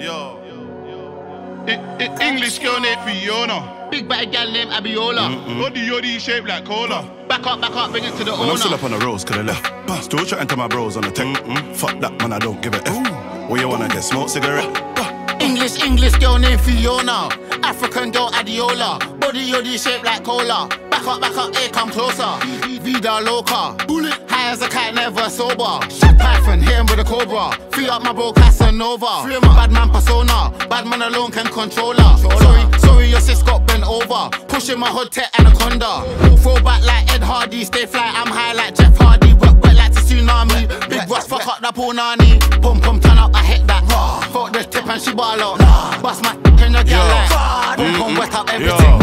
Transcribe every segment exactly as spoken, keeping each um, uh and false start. Yo, yo, yo, yo. English girl named Fiona. Big bad gal named Adeola. Body yoddy shaped like cola. Back up, back up, bring it to the when owner. I'm still up on the roads, could I left. Still chatting to my bros on the tech. Mm-mm. Fuck that, man, I don't give a F. What well, you wanna get? Smoke cigarette? English, English girl named Fiona. African girl Adeola. Body yoddy shaped like cola. Back up, back up, hey, come closer. Vida loca. Bullet. High as a cat, never sober. Shit python, hit him with a cobra. Free up my bro Casanova. Bad man persona, bad man alone can control her. Sorry, sorry your sis got bent over. Pushing my hood tech anaconda. Throw back like Ed Hardy. Stay fly, I'm high like Jeff Hardy. Wet, wet like the tsunami. Big Russ, fuck up that poor nanny. Pum pum, turn up, I hit that. Fuck the tip and she ball up. Bust my in the girl like boom, boom, wet up everything.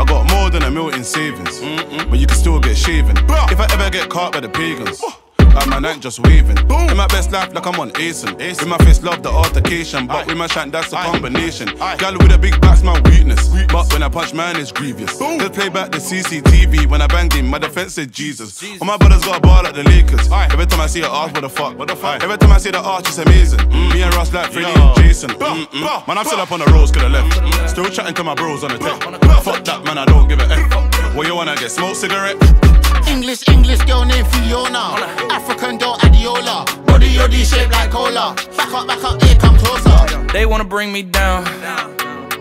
I got more than a mil in savings, mm-mm. But you can still get shaven. Bruh. If I ever get caught by the pagans, oh. Like my night just waving. Boom. In my best life, like I'm on Aeson. With my face, love the altercation. But aye. With my shank, that's a aye. Combination. Aye. Gal with a big back's my weakness. Weakness. But when I punch, man, it's grievous. Boom. They'll play back the C C T V. When I banged him, my defense said Jesus. Jesus. All my brothers got a bar like the Lakers. Aye. Every time I see an arch, what the fuck? What the fuck? Every time I see the arch, it's amazing. Mm. Me and Russ like Freddy and Jason. Bah, mm-mm. bah, man, I'm bah. Still up on the roads, could I left. Bah. Still chatting to my bros on the tech. Fuck that, man, I don't give a F. What well, you wanna get? Smoke cigarette? English, English girl named Fiona. African girl Adeola. Body yoddy shaped like cola. Back up, back up, here come closer. They wanna bring me down,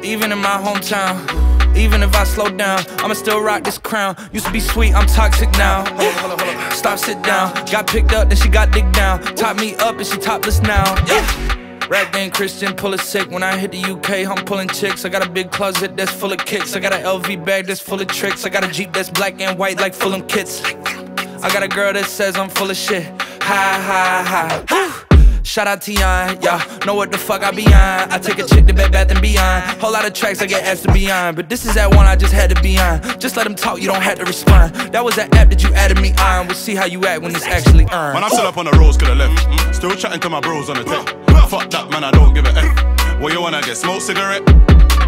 even in my hometown. Even if I slow down, I'ma still rock this crown. Used to be sweet, I'm toxic now. Stop, sit down. Got picked up, then she got digged down. Top me up and she topless now. Yeah. Rap game Christian, pull it sick. When I hit the U K, I'm pulling chicks. I got a big closet that's full of kicks. I got an L V bag that's full of tricks. I got a Jeep that's black and white like Fulham kits. I got a girl that says I'm full of shit. Ha, ha, ha. Shout out Tion, y'all know what the fuck I be on. I take a chick to Bed Bath and Beyond. Whole lot of tracks I get asked to be on, but this is that one I just had to be on. Just let them talk, you don't have to respond. That was that app that you added me on. We'll see how you act when it's actually earned. Man, I'm still up on the roads, could I left. Still chatting to my bros on the tech. Fuck that, man, I don't give a F. What you wanna get? Smoke cigarette?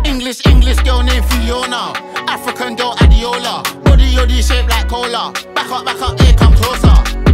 English, English girl named Fiona. African girl Adeola. Body yoddy shaped like cola. Back up, back up, here come closer.